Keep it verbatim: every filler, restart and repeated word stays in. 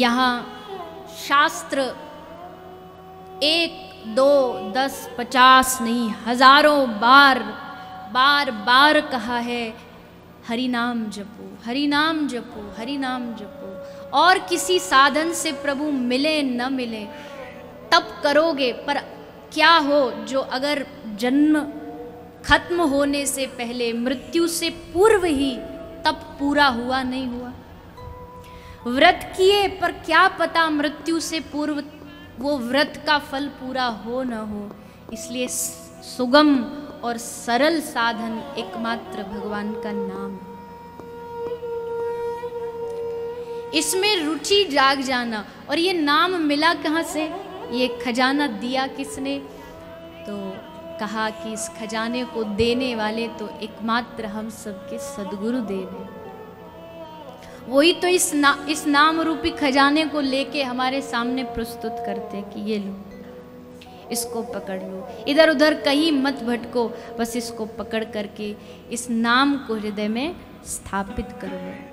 यहाँ शास्त्र एक दो दस पचास नहीं हजारों बार बार बार कहा है, हरि नाम जपो, हरि नाम जपो, हरि नाम जपो। और किसी साधन से प्रभु मिले न मिले तब करोगे, पर क्या हो जो अगर जन्म खत्म होने से पहले, मृत्यु से पूर्व ही तब पूरा हुआ नहीं हुआ। व्रत किए पर क्या पता मृत्यु से पूर्व वो व्रत का फल पूरा हो न हो। इसलिए सुगम और सरल साधन एकमात्र भगवान का नाम है। इसमें रुचि जाग जाना। और ये नाम मिला कहाँ से, ये खजाना दिया किसने, तो कहा कि इस खजाने को देने वाले तो एकमात्र हम सबके सदगुरु देव हैं। वही तो इस ना इस नाम रूपी खजाने को लेके हमारे सामने प्रस्तुत करते हैं कि ये लो, इसको पकड़ लो, इधर उधर कहीं मत भटको, बस इसको पकड़ करके इस नाम को हृदय में स्थापित करो।